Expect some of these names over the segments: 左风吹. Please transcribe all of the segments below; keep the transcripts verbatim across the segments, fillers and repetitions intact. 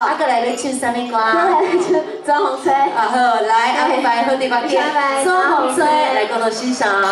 啊，过来咧唱啥物歌？过来咧唱《左风吹》。啊好，来，阿伯好地方见。《左风吹》来共同欣赏。 来，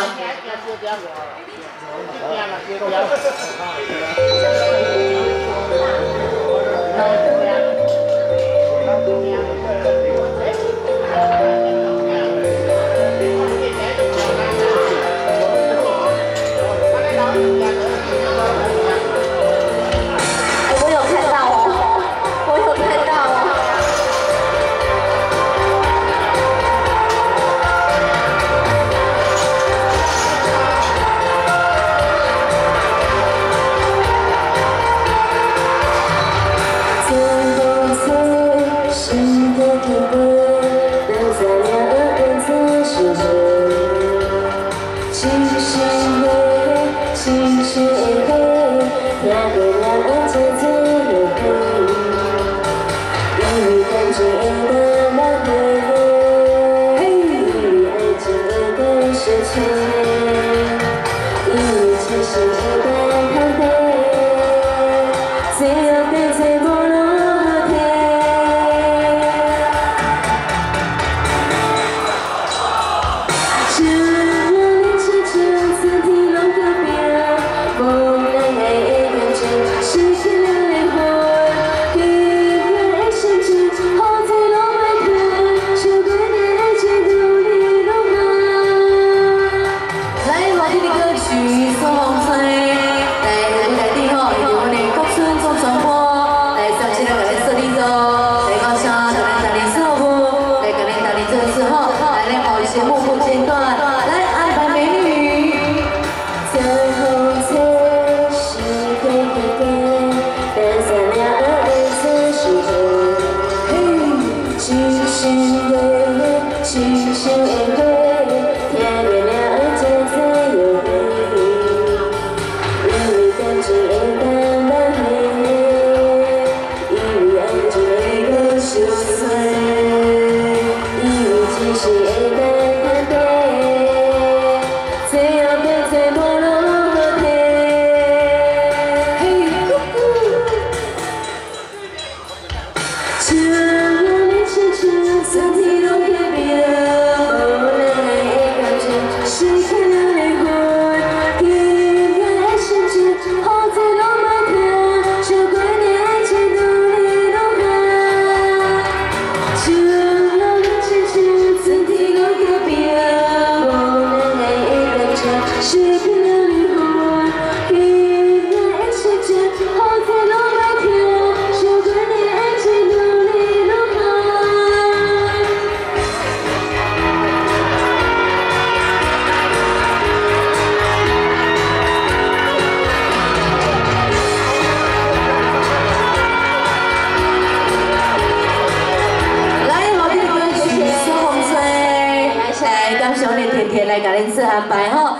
感谢我们甜甜来甲恁做安排吼。